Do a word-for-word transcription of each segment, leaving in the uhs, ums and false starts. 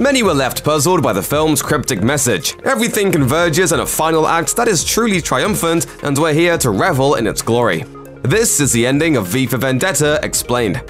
Many were left puzzled by the film's cryptic message. Everything converges in a final act that is truly triumphant, and we're here to revel in its glory. This is the ending of V for Vendetta Explained.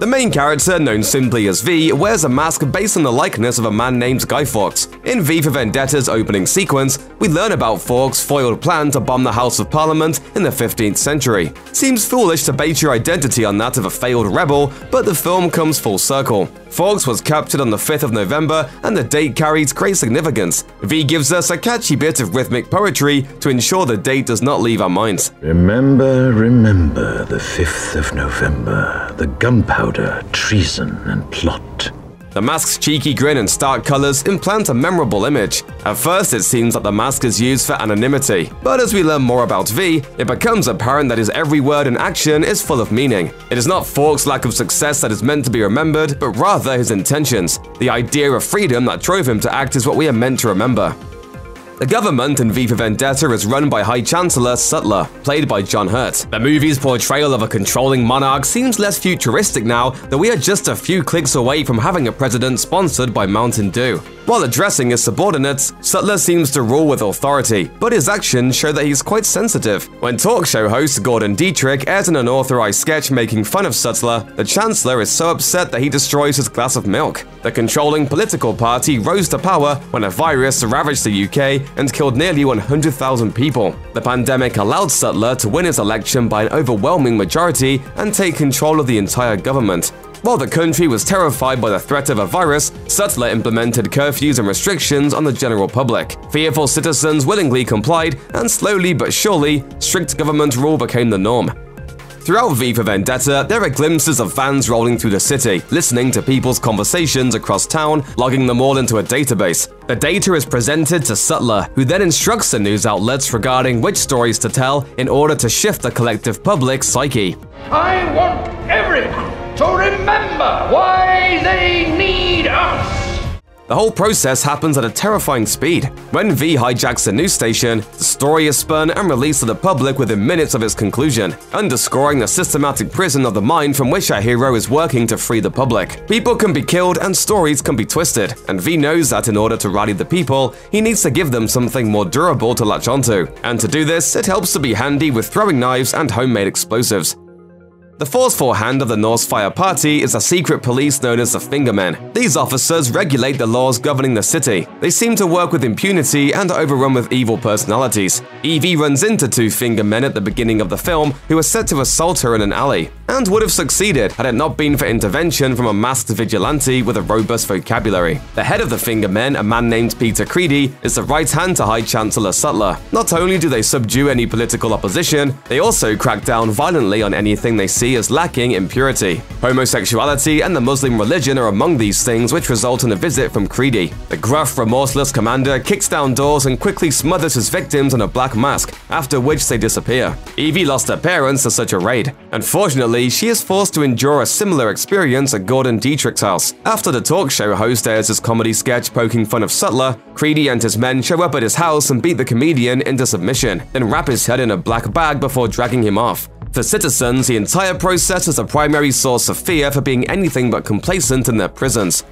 The main character, known simply as V, wears a mask based on the likeness of a man named Guy Fawkes. In V for Vendetta's opening sequence, we learn about Fawkes' foiled plan to bomb the House of Parliament in the fifteenth century. Seems foolish to base your identity on that of a failed rebel, but the film comes full circle. Fawkes was captured on the fifth of November, and the date carries great significance. V gives us a catchy bit of rhythmic poetry to ensure the date does not leave our minds. Remember, remember the fifth of November, the gunpowder. Order, treason and plot. The mask's cheeky grin and stark colors implant a memorable image. At first, it seems that the mask is used for anonymity, but as we learn more about V, it becomes apparent that his every word and action is full of meaning. It is not Fawkes' lack of success that is meant to be remembered, but rather his intentions. The idea of freedom that drove him to act is what we are meant to remember. The government in V for Vendetta is run by High Chancellor Sutler, played by John Hurt. The movie's portrayal of a controlling monarch seems less futuristic now that we are just a few clicks away from having a president sponsored by Mountain Dew. While addressing his subordinates, Sutler seems to rule with authority, but his actions show that he's quite sensitive. When talk show host Gordon Dietrich airs an unauthorized sketch making fun of Sutler, the Chancellor is so upset that he destroys his glass of milk. The controlling political party rose to power when a virus ravaged the U K and killed nearly one hundred thousand people. The pandemic allowed Sutler to win his election by an overwhelming majority and take control of the entire government. While the country was terrified by the threat of a virus, Sutler implemented curfews and restrictions on the general public. Fearful citizens willingly complied, and slowly but surely, strict government rule became the norm. Throughout V for Vendetta, there are glimpses of vans rolling through the city, listening to people's conversations across town, logging them all into a database. The data is presented to Sutler, who then instructs the news outlets regarding which stories to tell in order to shift the collective public psyche. I want everyone to remember why they need us! The whole process happens at a terrifying speed. When V hijacks a news station, the story is spun and released to the public within minutes of its conclusion, underscoring the systematic prison of the mind from which our hero is working to free the public. People can be killed and stories can be twisted, and V knows that in order to rally the people, he needs to give them something more durable to latch onto. And to do this, it helps to be handy with throwing knives and homemade explosives. The forceful hand of the Norsefire Party is a secret police known as the Fingermen. These officers regulate the laws governing the city. They seem to work with impunity and are overrun with evil personalities. Evie runs into two Fingermen at the beginning of the film who are set to assault her in an alley, and would have succeeded had it not been for intervention from a masked vigilante with a robust vocabulary. The head of the Fingermen, a man named Peter Creedy, is the right hand to High Chancellor Sutler. Not only do they subdue any political opposition, they also crack down violently on anything they see is lacking in purity. Homosexuality and the Muslim religion are among these things, which result in a visit from Creedy. The gruff, remorseless commander kicks down doors and quickly smothers his victims in a black mask, after which they disappear. Evie lost her parents to such a raid. Unfortunately, she is forced to endure a similar experience at Gordon Dietrich's house. After the talk show host airs his comedy sketch poking fun of Sutler, Creedy and his men show up at his house and beat the comedian into submission, then wrap his head in a black bag before dragging him off. For citizens, the entire process is a primary source of fear for being anything but complacent in their prisons.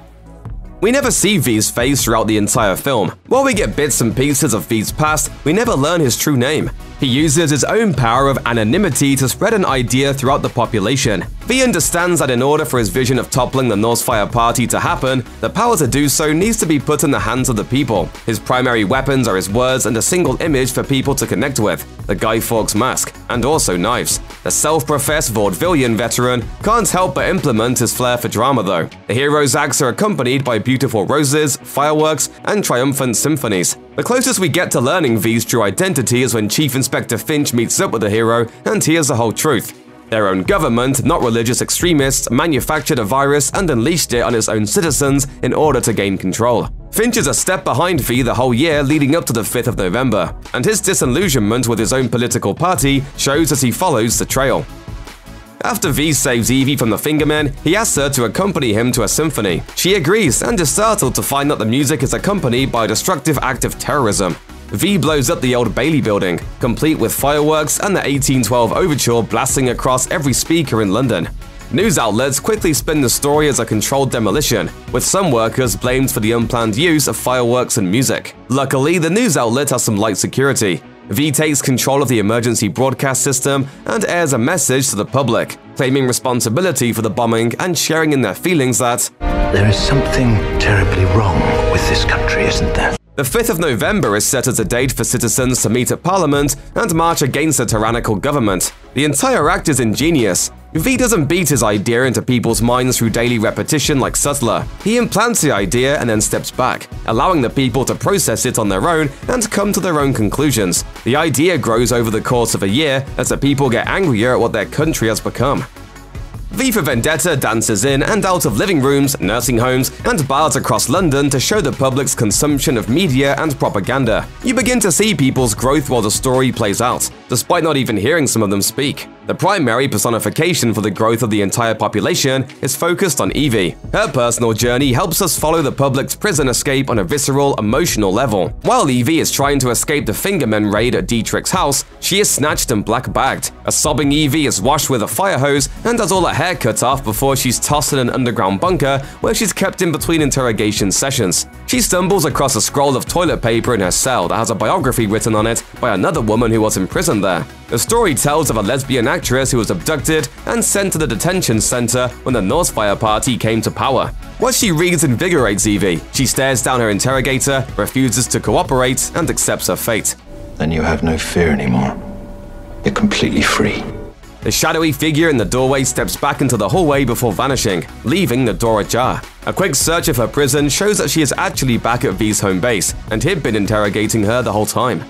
We never see V's face throughout the entire film. While we get bits and pieces of V's past, we never learn his true name. He uses his own power of anonymity to spread an idea throughout the population. V understands that in order for his vision of toppling the Norsefire Party to happen, the power to do so needs to be put in the hands of the people. His primary weapons are his words and a single image for people to connect with, the Guy Fawkes mask, and also knives. The self-professed vaudevillian veteran can't help but implement his flair for drama though. The hero's acts are accompanied by beautiful roses, fireworks, and triumphant symphonies. The closest we get to learning V's true identity is when Chief Inspector Finch meets up with the hero and hears the whole truth. Their own government, not religious extremists, manufactured a virus and unleashed it on its own citizens in order to gain control. Finch is a step behind V the whole year leading up to the fifth of November, and his disillusionment with his own political party shows as he follows the trail. After V saves Evie from the Fingermen, he asks her to accompany him to a symphony. She agrees and is startled to find that the music is accompanied by a destructive act of terrorism. V blows up the Old Bailey building, complete with fireworks and the eighteen twelve Overture blasting across every speaker in London. News outlets quickly spin the story as a controlled demolition, with some workers blamed for the unplanned use of fireworks and music. Luckily, the news outlet has some light security. V takes control of the emergency broadcast system and airs a message to the public, claiming responsibility for the bombing and sharing in their feelings that there is something terribly wrong with this country, isn't there? The fifth of November is set as a date for citizens to meet at Parliament and march against the tyrannical government. The entire act is ingenious. V doesn't beat his idea into people's minds through daily repetition like Sutler. He implants the idea and then steps back, allowing the people to process it on their own and come to their own conclusions. The idea grows over the course of a year as the people get angrier at what their country has become. V for Vendetta dances in and out of living rooms, nursing homes, and bars across London to show the public's consumption of media and propaganda. You begin to see people's growth while the story plays out, despite not even hearing some of them speak. The primary personification for the growth of the entire population is focused on Evie. Her personal journey helps us follow the public's prison escape on a visceral, emotional level. While Evie is trying to escape the Fingermen raid at Dietrich's house, she is snatched and black-bagged. A sobbing Evie is washed with a fire hose and has all her hair cut off before she's tossed in an underground bunker where she's kept in between interrogation sessions. She stumbles across a scroll of toilet paper in her cell that has a biography written on it by another woman who was imprisoned there. The story tells of a lesbian actress who was abducted and sent to the detention center when the Norsefire Party came to power. What she reads invigorates Evie. She stares down her interrogator, refuses to cooperate, and accepts her fate. Then you have no fear anymore. You're completely free. The shadowy figure in the doorway steps back into the hallway before vanishing, leaving the door ajar. A quick search of her prison shows that she is actually back at V's home base, and he'd been interrogating her the whole time.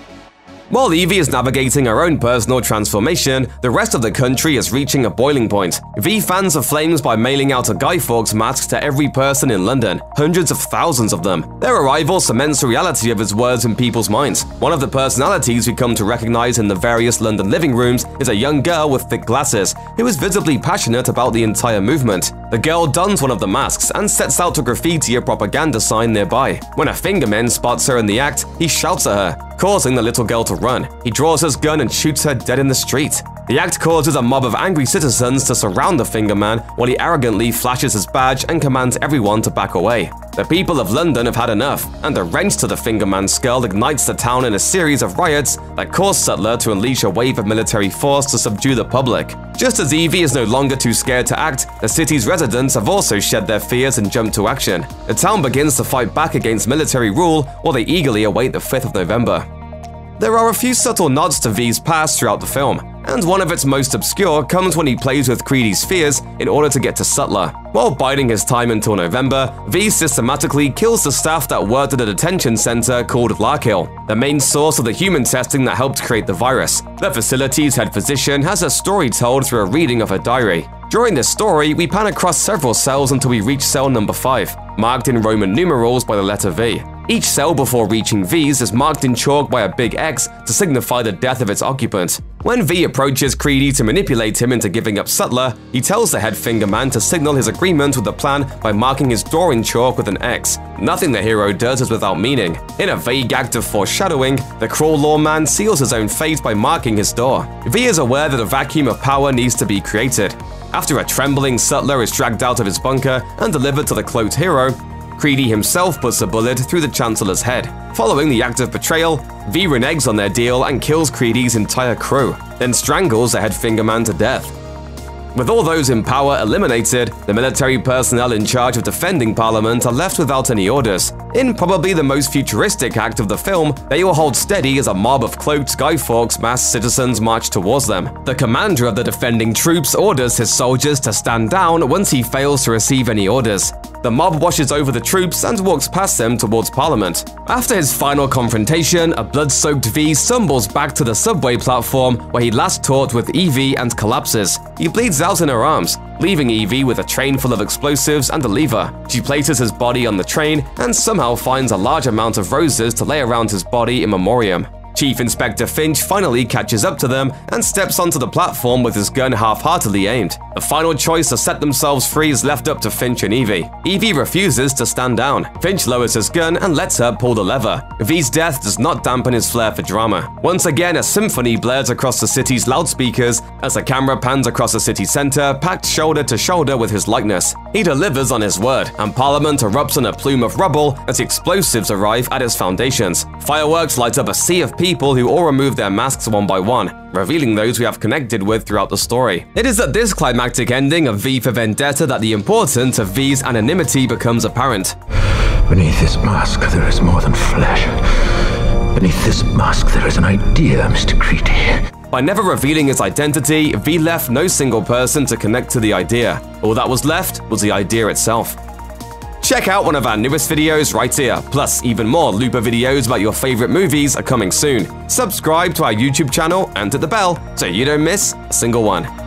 While Evie is navigating her own personal transformation, the rest of the country is reaching a boiling point. V fans the flames by mailing out a Guy Fawkes mask to every person in London, hundreds of thousands of them. Their arrival cements the reality of his words in people's minds. One of the personalities we come to recognize in the various London living rooms is a young girl with thick glasses who is visibly passionate about the entire movement. The girl dons one of the masks and sets out to graffiti a propaganda sign nearby. When a Fingerman spots her in the act, he shouts at her, causing the little girl to run. He draws his gun and shoots her dead in the street. The act causes a mob of angry citizens to surround the Fingerman while he arrogantly flashes his badge and commands everyone to back away. The people of London have had enough, and a wrench to the Fingerman's skull ignites the town in a series of riots that cause Sutler to unleash a wave of military force to subdue the public. Just as Evie is no longer too scared to act, the city's residents have also shed their fears and jumped to action. The town begins to fight back against military rule while they eagerly await the fifth of November. There are a few subtle nods to V's past throughout the film, and one of its most obscure comes when he plays with Creedy's fears in order to get to Sutler. While biding his time until November, V systematically kills the staff that worked at a detention center called Larkhill, the main source of the human testing that helped create the virus. The facility's head physician has her story told through a reading of her diary. During this story, we pan across several cells until we reach cell number five, marked in Roman numerals by the letter V. Each cell before reaching V's is marked in chalk by a big X to signify the death of its occupant. When V approaches Creedy to manipulate him into giving up Sutler, he tells the head Fingerman to signal his agreement with the plan by marking his door in chalk with an X. Nothing the hero does is without meaning. In a vague act of foreshadowing, the cruel lawman seals his own fate by marking his door. V is aware that a vacuum of power needs to be created. After a trembling Sutler is dragged out of his bunker and delivered to the cloaked hero, Creedy himself puts a bullet through the Chancellor's head. Following the act of betrayal, V reneges on their deal and kills Creedy's entire crew, then strangles the head Fingerman to death. With all those in power eliminated, the military personnel in charge of defending Parliament are left without any orders. In probably the most futuristic act of the film, they all hold steady as a mob of cloaked Guy Fawkes masked citizens march towards them. The commander of the defending troops orders his soldiers to stand down once he fails to receive any orders. The mob washes over the troops and walks past them towards Parliament. After his final confrontation, a blood-soaked V stumbles back to the subway platform where he last talked with Evie and collapses. He bleeds out in her arms, leaving Evie with a train full of explosives and a lever. She places his body on the train and somehow finds a large amount of roses to lay around his body in memoriam. Chief Inspector Finch finally catches up to them and steps onto the platform with his gun half-heartedly aimed. The final choice to set themselves free is left up to Finch and Evie. Evie refuses to stand down. Finch lowers his gun and lets her pull the lever. V's death does not dampen his flair for drama. Once again, a symphony blares across the city's loudspeakers as the camera pans across the city centre, packed shoulder to shoulder with his likeness. He delivers on his word, and Parliament erupts in a plume of rubble as explosives arrive at its foundations. Fireworks light up a sea of people who all remove their masks one by one, revealing those we have connected with throughout the story. It is at this climactic ending of V for Vendetta that the importance of V's anonymity becomes apparent. Beneath this mask there is more than flesh. Beneath this mask there is an idea, Mister Creedy. By never revealing his identity, V left no single person to connect to the idea. All that was left was the idea itself. Check out one of our newest videos right here, plus even more Looper videos about your favorite movies are coming soon. Subscribe to our YouTube channel and hit the bell so you don't miss a single one.